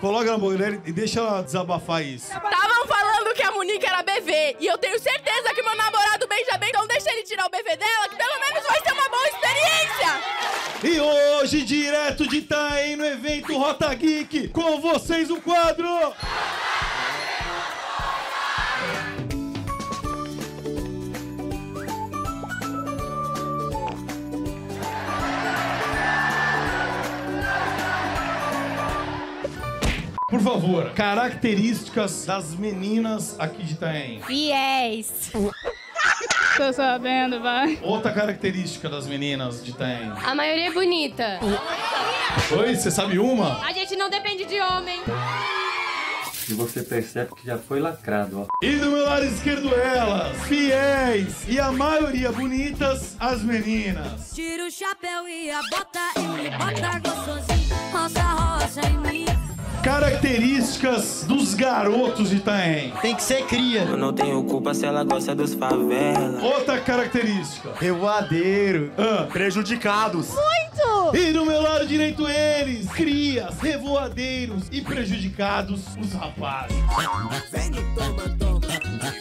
Coloca na mulher e deixa ela desabafar isso. Estavam falando que a Monique era BV. E eu tenho certeza que meu namorado beija bem. Então deixa ele tirar o BV dela, que pelo menos vai ser uma boa experiência. E hoje, direto de Itaem, no evento Rota Geek, com vocês o quadro... Por favor, características das meninas aqui de Itaem. Fiéis. Tô sabendo, vai. Outra característica das meninas de Itaem. A maioria é bonita. Oi, você sabe uma? A gente não depende de homem. E você percebe que já foi lacrado, ó. E do meu lado esquerdo elas, fiéis e a maioria bonitas, as meninas. Tira o chapéu e a bota e me bota gostosinho, roça, roça em mim. Características dos garotos de Itaem. Tem que ser cria. Eu não tenho culpa se ela gosta dos favelas. Outra característica. Revoadeiro. Prejudicados. Muito! E no meu lado direito eles, crias, revoadeiros e prejudicados, os rapazes. Vem e toma, toma.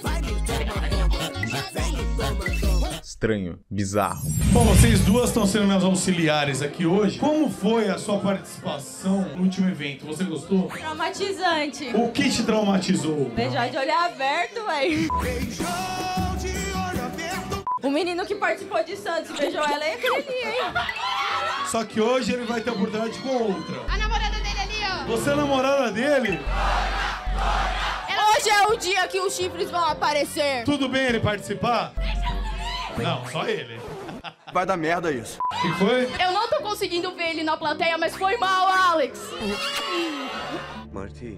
Vai me toma, toma. Vem e toma, toma. Estranho, bizarro. Bom, vocês duas estão sendo minhas auxiliares aqui hoje. Como foi a sua participação no último evento? Você gostou? Traumatizante. O que te traumatizou? Beijar de olho aberto, velho. Beijou de olho aberto. O menino que participou de Santos beijou ela e aquele ali, hein? Só que hoje ele vai ter oportunidade com outra. A namorada dele ali, ó. Você é a namorada dele? Hoje é o dia que os chifres vão aparecer. Tudo bem ele participar? Não, só ele. Vai dar merda isso. O que foi? Eu não tô conseguindo ver ele na plateia, mas foi mal, Alex. Marti.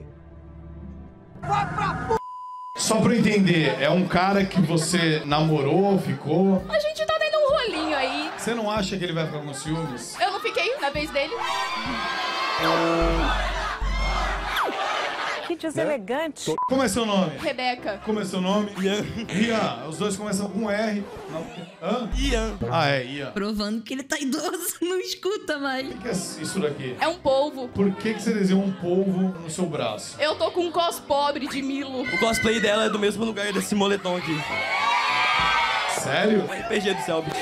Vai pra p... Só pra eu entender, é um cara que você namorou, ficou? A gente tá dando um rolinho aí. Você não acha que ele vai ficar com ciúmes? Eu não fiquei na vez dele. Que deselegante. Como é seu nome? Rebeca. Como é seu nome? Ian. Ian. Os dois começam com R. Hã? Ian. Ah, é, Ian. Provando que ele tá idoso, não escuta mais. O que é isso daqui? É um polvo. Por que você desenhou um polvo no seu braço? Eu tô com um cos pobre de Milo. O cosplay dela é do mesmo lugar desse moletom aqui. Sério? RPG do Cellbit.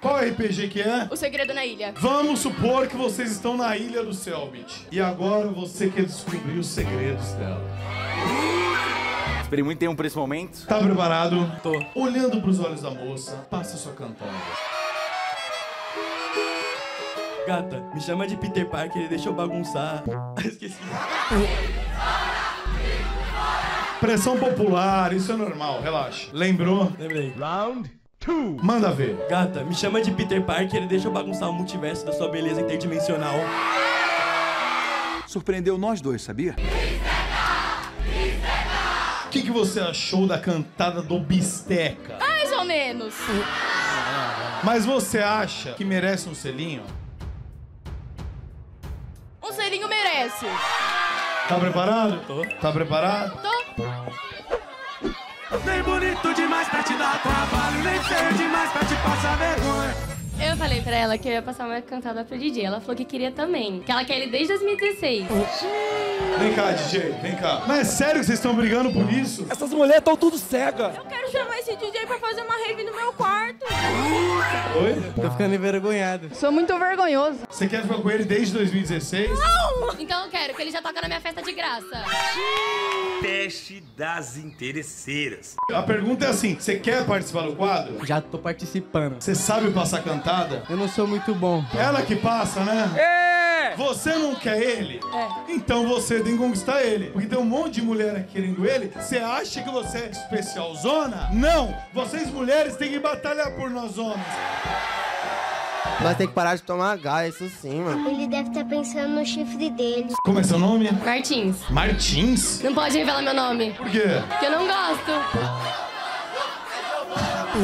Qual RPG que é? O Segredo na Ilha. Vamos supor que vocês estão na ilha do Cellbit. E agora você quer descobrir os segredos dela. Esperei muito tempo por esse momento. Tá preparado? Tô. Olhando pros olhos da moça, passa sua cantada. Gata, me chama de Peter Parker, deixa eu bagunçar. Esqueci. Pressão popular, isso é normal, relaxa. Lembrou? Lembrei. Round. Manda ver. Gata, me chama de Peter Parker e deixa eu bagunçar o multiverso da sua beleza interdimensional. Surpreendeu nós dois, sabia? Bisteca! O que você achou da cantada do Bisteca? Mais ou menos. Mas você acha que merece um selinho? Um selinho merece. Tá preparado? Tô. Tá preparado? Tô. Nem bonito demais pra te dar trabalho. Demais pra te passar vergonha. Eu falei pra ela que eu ia passar uma cantada pro DJ. Ela falou que queria também. Que ela quer ele desde 2016. Vem cá, DJ, vem cá. Mas é sério que vocês estão brigando por isso? Essas mulheres estão tudo cegas. Eu quero chamar esse DJ pra fazer uma rave no meu quarto. Oi? Tô ficando envergonhado. Sou muito vergonhoso. Você quer ficar com ele desde 2016? Não! Então eu quero, que ele já toca na minha festa de graça. Teste das interesseiras. A pergunta é assim, você quer participar do quadro? Já tô participando. Você sabe passar cantada? Eu não sou muito bom. Ela que passa, né? É! Você não quer ele? É. Então você tem que conquistar ele. Porque tem um monte de mulher querendo ele. Você acha que você é especialzona? Não! Vocês mulheres têm que batalhar por nós homens. Nós temos que parar de tomar H, isso sim, mano. Ele deve estar pensando no chifre dele. Como é seu nome? Martins. Martins? Não pode revelar meu nome. Por quê? Porque eu não gosto.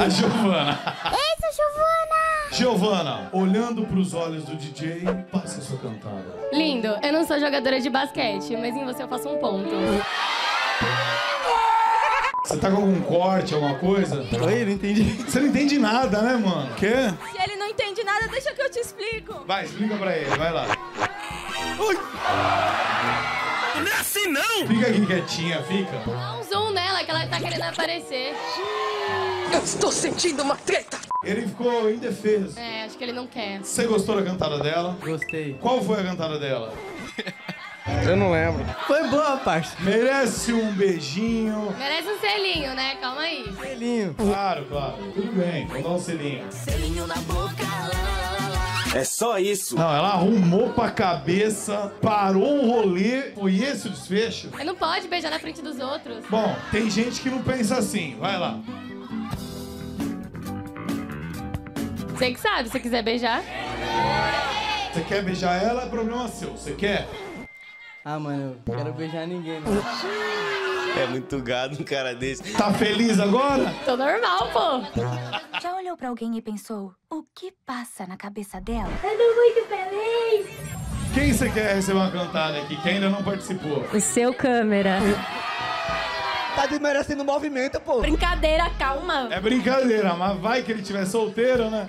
A Giovana. Eita, Giovana! Giovana, olhando pros olhos do DJ, passa a sua cantada. Lindo, eu não sou jogadora de basquete, mas em você eu faço um ponto. Você tá com algum corte, alguma coisa? Oi, não entendi. Você não entende nada, né, mano? Quê? Se ele não entende nada, deixa que eu te explico. Vai, explica pra ele, vai lá. Ai. Não é assim, não! Fica aqui quietinha, fica. Dá um zoom nela, que ela tá querendo aparecer. Eu estou sentindo uma treta. Ele ficou indefeso. É, acho que ele não quer. Você gostou da cantada dela? Gostei. Qual foi a cantada dela? Eu não lembro. Foi boa, parça. Merece um beijinho. Merece um selinho, né? Calma aí. Selinho. Claro, claro. Tudo bem, vamos dar um selinho. Selinho na boca, lá, lá. É só isso. Não, ela arrumou pra cabeça, parou um rolê. Foi esse o desfecho? Mas não pode beijar na frente dos outros. Bom, tem gente que não pensa assim. Vai lá. Você que sabe, se quiser beijar. Você quer beijar ela, é problema seu. Você quer? Ah, mano, eu não quero beijar ninguém, mano. É muito gado um cara desse. Tá feliz agora? Tô normal, pô. Já olhou pra alguém e pensou, o que passa na cabeça dela? Eu tô muito feliz. Quem você quer receber uma cantada aqui, que ainda não participou? O seu câmera. Tá desmerecendo movimento, pô. Brincadeira, calma. É brincadeira, mas vai que ele tiver solteiro, né?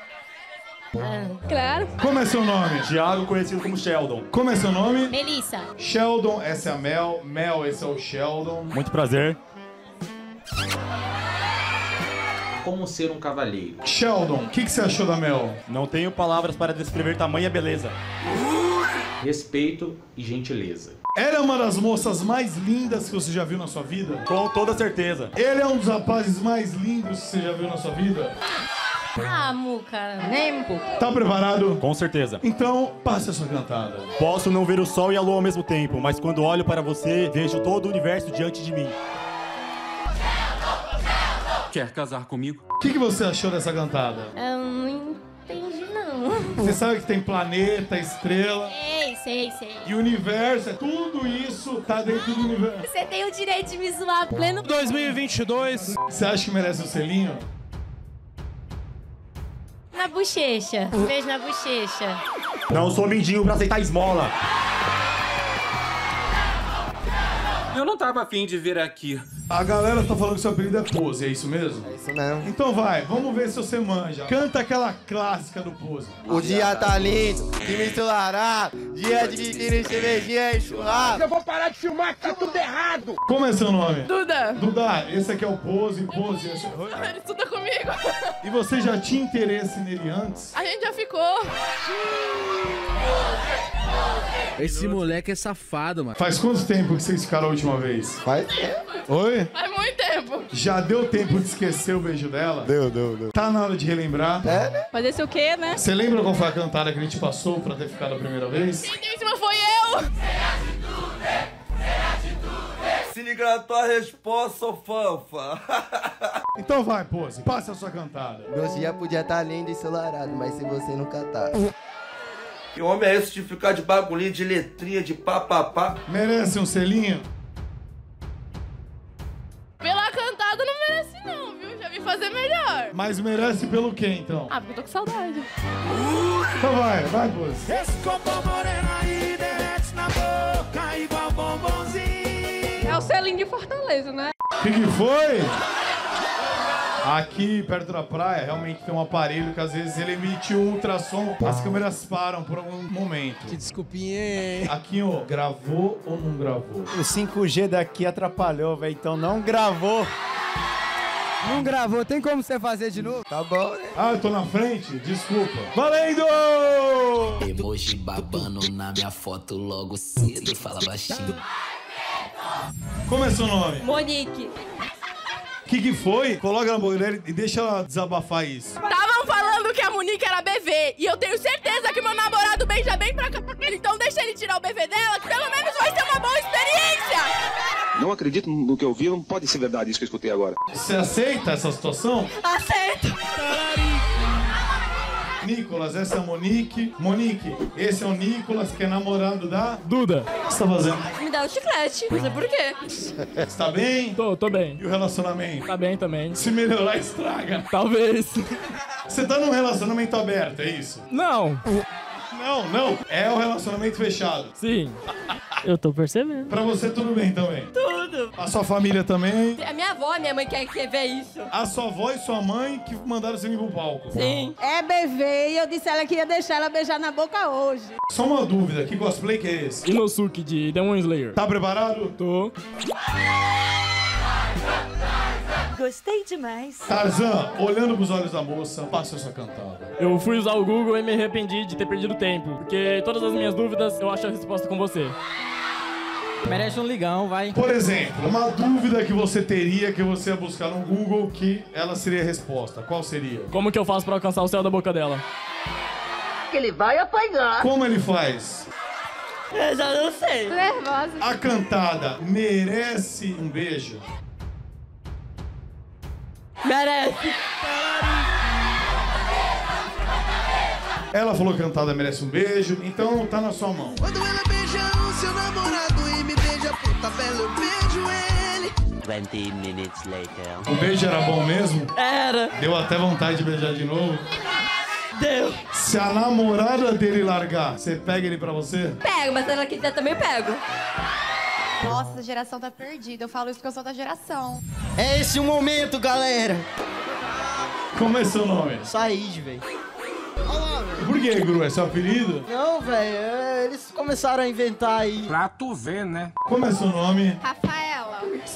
Claro. Como é seu nome? Thiago, conhecido como Sheldon. Como é seu nome? Melissa. Sheldon, essa é a Mel. Mel, esse é o Sheldon. Muito prazer. Como ser um cavaleiro. Sheldon, o que você achou da Mel? Não tenho palavras para descrever tamanha beleza. Respeito e gentileza. Ela é uma das moças mais lindas que você já viu na sua vida? Com toda certeza. Ele é um dos rapazes mais lindos que você já viu na sua vida? Ah, Muca, nem um pouco. Tá preparado? Com certeza. Então, passe a sua cantada. Posso não ver o sol e a lua ao mesmo tempo, mas quando olho para você, vejo todo o universo diante de mim. Quer casar comigo? O que você achou dessa cantada? Eu não entendi, não. Você sabe que tem planeta, estrela... Sei. E o universo, tudo isso tá dentro do universo. Você tem o direito de me zoar pleno... 2022. Você acha que merece um selinho? Na bochecha. Beijo na bochecha. Não sou mindinho pra aceitar esmola. Eu não tava afim de vir aqui. A galera tá falando que seu apelido é Pose, é isso mesmo? É isso mesmo. Então vai, vamos ver se você manja. Canta aquela clássica do Pose. O dia tá lindo, se mistulará. Dia de biquíni, cervejinha e churrasco. Eu vou parar de filmar que tá tudo errado. Como é seu nome? Duda. Duda, esse aqui é o Pose, Pose. Ele estuda comigo. E você já tinha interesse nele antes? A gente já ficou. Esse moleque é safado, mano. Faz quanto tempo que vocês ficaram a última vez? Faz tempo. Oi? Faz muito tempo. Já deu tempo de esquecer o beijo dela? Deu. Tá na hora de relembrar. É, né? Fazer isso o quê, né? Você lembra qual foi a cantada que a gente passou pra ter ficado a primeira vez? Quem deu em cima foi eu! Será atitude? Se liga na tua resposta, ô fanfa. Então vai, Pose. Passa a sua cantada. Meu dia podia estar lindo e ensolarado, mas se você não cantar... Que homem é esse de ficar de bagulhinho, de letrinha, de papapá? Merece um selinho? Pela cantada não merece não, viu? Já vim fazer melhor. Mas merece pelo quê, então? Ah, porque eu tô com saudade. Então vai, Pose. Esse copo moreno aí derrete na boca igual bombonzinho. É o selinho de Fortaleza, né? Que foi? Aqui, perto da praia, realmente tem um aparelho que às vezes ele emite um ultrassom. As câmeras param por algum momento. Que desculpinha, hein? Aqui, ó, gravou ou não gravou? O 5G daqui atrapalhou, velho, então não gravou. Não gravou, tem como você fazer de novo? Tá bom, né? Ah, eu tô na frente? Desculpa. Valendo! Emoji babando na minha foto logo cedo, fala baixinho. Como é seu nome? Monique. Que foi? Coloca na boca dela e deixa ela desabafar isso. Estavam falando que a Monique era BV e eu tenho certeza que meu namorado beija bem pra cá. Então deixa ele tirar o BV dela, que pelo menos vai ser uma boa experiência. Não acredito no que eu vi, não pode ser verdade isso que eu escutei agora. Você aceita essa situação? Aceito. Nicolas, essa é a Monique. Monique, esse é o Nicolas, que é namorado da Duda. O que você tá fazendo? Me dá o chiclete. Não sei por quê. Você tá bem? Tô bem. E o relacionamento? Tá bem também. Se melhorar, estraga. Talvez. Você tá num relacionamento aberto, é isso? Não. Não. É um relacionamento fechado. Sim. Eu tô percebendo. Pra você tudo bem também? Tudo. A sua família também? A minha avó, minha mãe quer ver isso. A sua avó e sua mãe que mandaram você vir pro palco? Sim. É BV e eu disse a ela que ia deixar ela beijar na boca hoje. Só uma dúvida, que cosplay que é esse? Inosuke de Demon Slayer. Tá preparado? Tô. Gostei demais. Tarzan, olhando pros olhos da moça, passa essa cantada. Eu fui usar o Google e me arrependi de ter perdido tempo, porque todas as minhas dúvidas eu acho a resposta com você. Merece um ligão, vai. Por exemplo, uma dúvida que você teria que você ia buscar no Google que ela seria a resposta. Qual seria? Como que eu faço pra alcançar o céu da boca dela? Que ele vai apanhar. Como ele faz? Eu já não sei. Tô nervosa. A cantada merece um beijo? Merece! Ela falou que a cantada merece um beijo, então tá na sua mão. Quando ela beija o seu namorado e me beija por tabela, eu beijo ele. 20 minutes later. O beijo era bom mesmo? Era! Deu até vontade de beijar de novo? Deu! Se a namorada dele largar, você pega ele pra você? Pego, mas se ela quiser também pego. Nossa, essa geração tá perdida. Eu falo isso porque eu sou da geração. É esse o momento, galera. Como é seu nome? Said, velho. Por que, Gru? É seu apelido? Não, velho. Eles começaram a inventar aí. Pra tu ver, né? Como é seu nome? Rafaela. Por que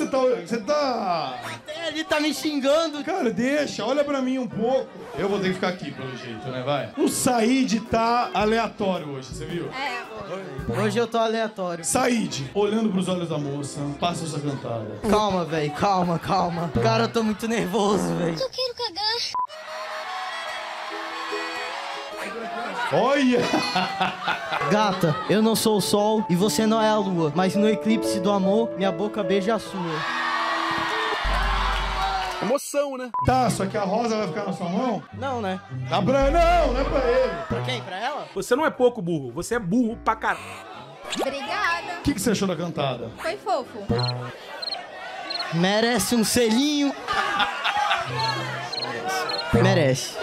você tá... Ele tá me xingando. Cara, deixa. Olha pra mim um pouco. Eu vou ter que ficar aqui, pelo jeito, né? Vai. O Said tá aleatório hoje, você viu? É, amor. Hoje eu tô aleatório. Said, olhando pros olhos da moça, passa essa cantada. Calma, velho. Calma, calma. Cara, eu tô muito nervoso, velho. Eu quero cagar. Olha! Gata, eu não sou o sol e você não é a lua, mas no eclipse do amor, minha boca beija a sua. Emoção, né? Tá, só que a rosa vai ficar na sua mão? Não, né? Tá pra... Não, não é pra ele. Pra quem? Pra ela? Você não é pouco burro, você é burro pra caralho. Obrigada. O que você achou da cantada? Foi fofo. Merece um selinho. Merece.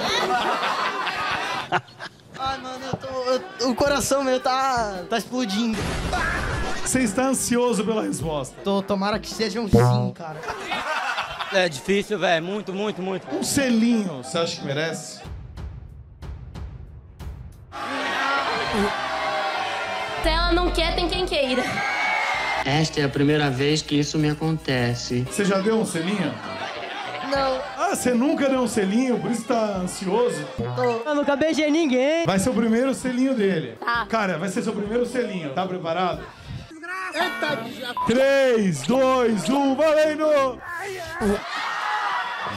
Ai, mano, o coração meu tá explodindo. Você está ansioso pela resposta? Tomara que seja um sim, cara. É difícil, velho. Muito, muito, muito. Um selinho, você acha que merece? Se ela não quer, tem quem queira. Esta é a primeira vez que isso me acontece. Você já deu um selinho? Não. Ah, você nunca deu um selinho, por isso tá ansioso? Tô. Eu nunca beijei ninguém. Vai ser o primeiro selinho dele. Tá. Cara, vai ser seu primeiro selinho. Tá preparado? Eita, já... 3, 2, 1, valendo!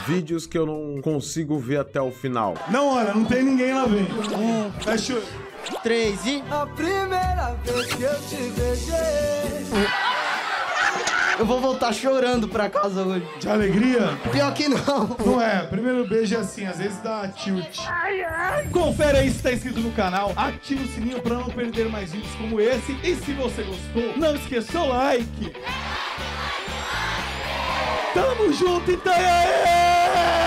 Vídeos que eu não consigo ver até o final. Não, olha, não tem ninguém lá vendo. 3 e... A primeira vez que eu te beijei... Eu vou voltar chorando pra casa hoje. De alegria? Pior que não. Não é. Primeiro beijo é assim, às vezes dá tilt. Confere aí se tá inscrito no canal, ativa o sininho pra não perder mais vídeos como esse. E se você gostou, não esqueça o like. Tamo junto, Itaí!